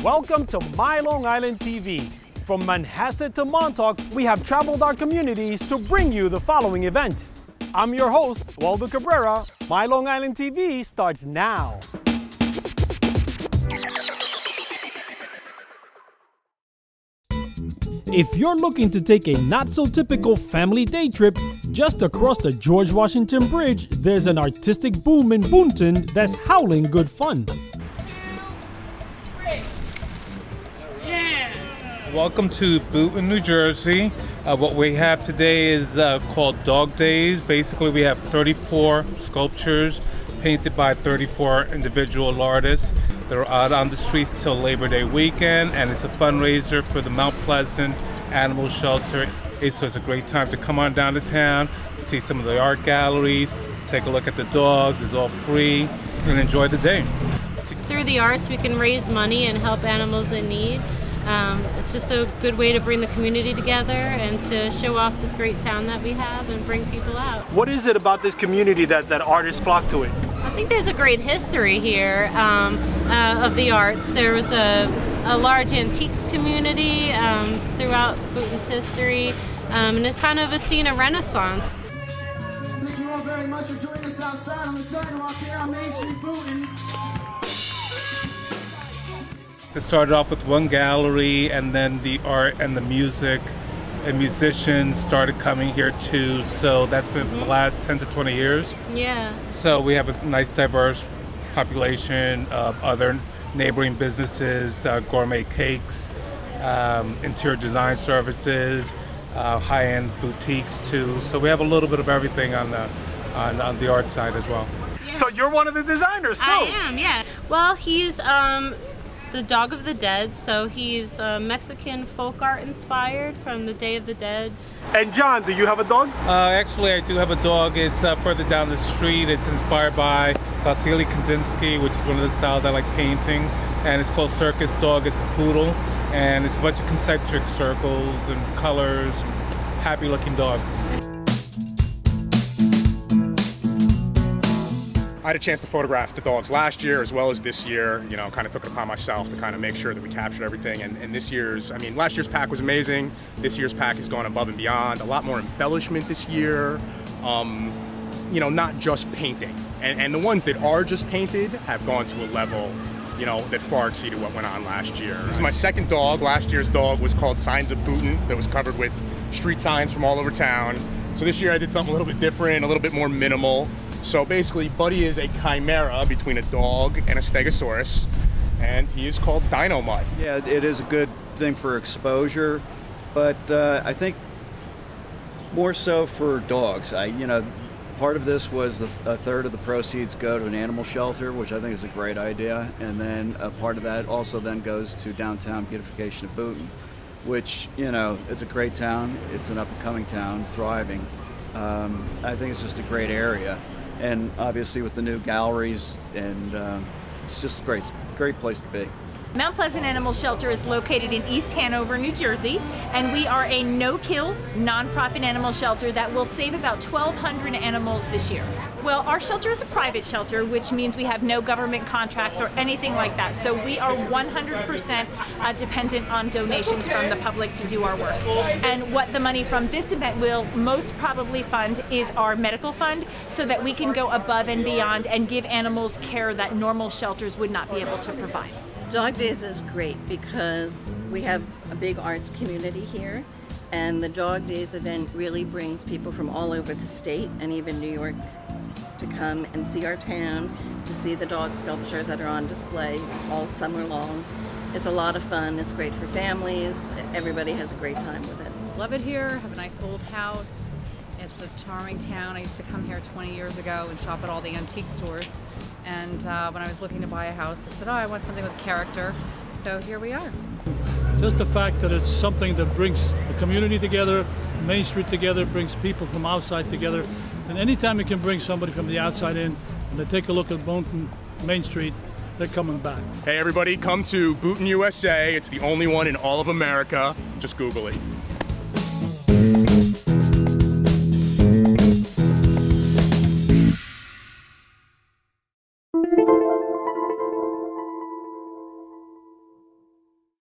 Welcome to My Long Island TV. From Manhasset to Montauk, we have traveled our communities to bring you the following events. I'm your host, Waldo Cabrera. My Long Island TV starts now. If you're looking to take a not-so-typical family day trip, just across the George Washington Bridge, there's an artistic boom in Boonton that's howling good fun. Welcome to Boonton, New Jersey. What we have today is called Dog Daze. Basically, we have 34 sculptures painted by 34 individual artists. They're out on the streets till Labor Day weekend, and it's a fundraiser for the Mount Pleasant Animal Shelter. So it's a great time to come on down to town, see some of the art galleries, take a look at the dogs. It's all free, and enjoy the day. Through the arts, we can raise money and help animals in need. It's just a good way to bring the community together and to show off this great town that we have and bring people out. What is it about this community that artists flock to it? I think there's a great history here of the arts. There was a large antiques community throughout Boonton's history, and it's kind of a scene of Renaissance. Thank you all very much for joining us outside on the sidewalk here on Main Street, Boonton. It started off with one gallery, and then the art and the music and musicians started coming here too, so that's been for the last 10 to 20 years. Yeah. So we have a nice diverse population of other neighboring businesses, gourmet cakes, interior design services, high-end boutiques too, so we have a little bit of everything on the art side as well. Yeah. So you're one of the designers too? I am, yeah. Well, he's the Dog of the Dead, so he's Mexican folk art inspired from the Day of the Dead. And John, do you have a dog? Actually, I do have a dog. It's further down the street. It's inspired by Wassily Kandinsky, which is one of the styles I like painting. And it's called Circus Dog. It's a poodle, and it's a bunch of concentric circles and colors. Happy looking dog. I had a chance to photograph the dogs last year as well as this year. You know, kind of took it upon myself to kind of make sure that we captured everything. And this year's, I mean, last year's pack was amazing. This year's pack has gone above and beyond. A lot more embellishment this year. You know, not just painting. And the ones that are just painted have gone to a level, you know, that far exceeded what went on last year. This is my second dog. Last year's dog was called Signs of Boonton, that was covered with street signs from all over town. So this year I did something a little bit different, a little bit more minimal. So basically, Buddy is a chimera between a dog and a stegosaurus, and he is called Dino Mud. Yeah, it is a good thing for exposure, but I think more so for dogs. You know, part of this was a third of the proceeds go to an animal shelter, which I think is a great idea, and then a part of that also then goes to downtown beautification of Boonton, which, you know, it's a great town. It's an up-and-coming town, thriving. I think it's just a great area. And obviously with the new galleries, and it's just a great place to be. Mount Pleasant Animal Shelter is located in East Hanover, New Jersey, and we are a no-kill, nonprofit animal shelter that will save about 1,200 animals this year. Well, our shelter is a private shelter, which means we have no government contracts or anything like that, so we are 100% dependent on donations from the public to do our work. And what the money from this event will most probably fund is our medical fund, so that we can go above and beyond and give animals care that normal shelters would not be able to provide. Dog Daze is great because we have a big arts community here, and the Dog Daze event really brings people from all over the state and even New York to come and see our town, to see the dog sculptures that are on display all summer long. It's a lot of fun, it's great for families, everybody has a great time with it. Love it here, have a nice old house, it's a charming town. I used to come here 20 years ago and shop at all the antique stores. And when I was looking to buy a house, I said, oh, I want something with character. So here we are. Just the fact that it's something that brings the community together, Main Street together, brings people from outside together. And anytime you can bring somebody from the outside in and they take a look at Boonton Main Street, they're coming back. Hey everybody, come to Boonton USA. It's the only one in all of America. Just Google it.